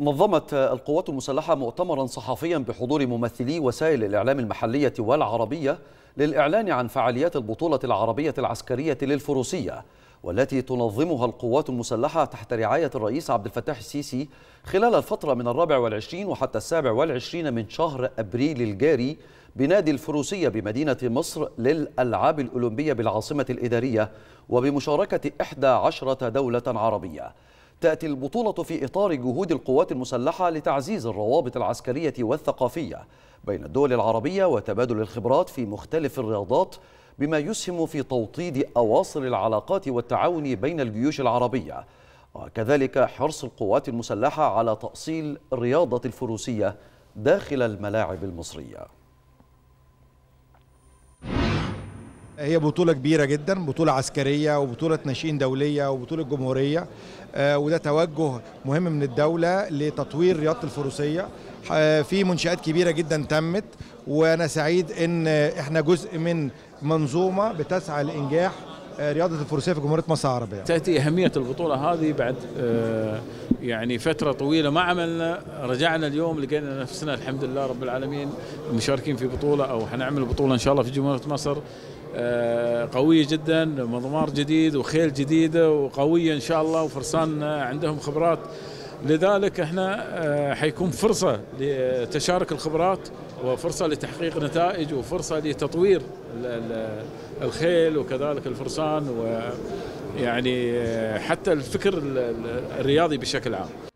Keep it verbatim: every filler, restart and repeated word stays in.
نظمت القوات المسلحة مؤتمرا صحفيا بحضور ممثلي وسائل الإعلام المحلية والعربية للإعلان عن فعاليات البطولة العربية العسكرية للفروسية، والتي تنظمها القوات المسلحة تحت رعاية الرئيس عبد الفتاح السيسي خلال الفترة من الرابع والعشرين وحتى السابع والعشرين من شهر أبريل الجاري بنادي الفروسية بمدينة مصر للألعاب الأولمبية بالعاصمة الإدارية وبمشاركة إحدى عشرة دولة عربية. تأتي البطولة في إطار جهود القوات المسلحة لتعزيز الروابط العسكرية والثقافية بين الدول العربية وتبادل الخبرات في مختلف الرياضات، بما يسهم في توطيد أواصر العلاقات والتعاون بين الجيوش العربية، وكذلك حرص القوات المسلحة على تأصيل رياضة الفروسية داخل الملاعب المصرية. هي بطولة كبيرة جدا، بطولة عسكرية وبطولة ناشئين دولية وبطولة جمهورية، وده توجه مهم من الدولة لتطوير رياضة الفروسية. في منشآت كبيرة جدا تمت، وأنا سعيد إن إحنا جزء من منظومة بتسعى لإنجاح رياضة الفروسية في جمهورية مصر العربية. تأتي أهمية البطولة هذه بعد يعني فترة طويلة ما عملنا، رجعنا اليوم لقينا نفسنا الحمد لله رب العالمين مشاركين في بطولة، أو هنعمل بطولة إن شاء الله في جمهورية مصر قوية جدا، مضمار جديد وخيل جديدة وقوية إن شاء الله، وفرسان عندهم خبرات، لذلك احنا حيكون فرصة لتشارك الخبرات وفرصة لتحقيق نتائج وفرصة لتطوير الخيل وكذلك الفرسان، ويعني حتى الفكر الرياضي بشكل عام.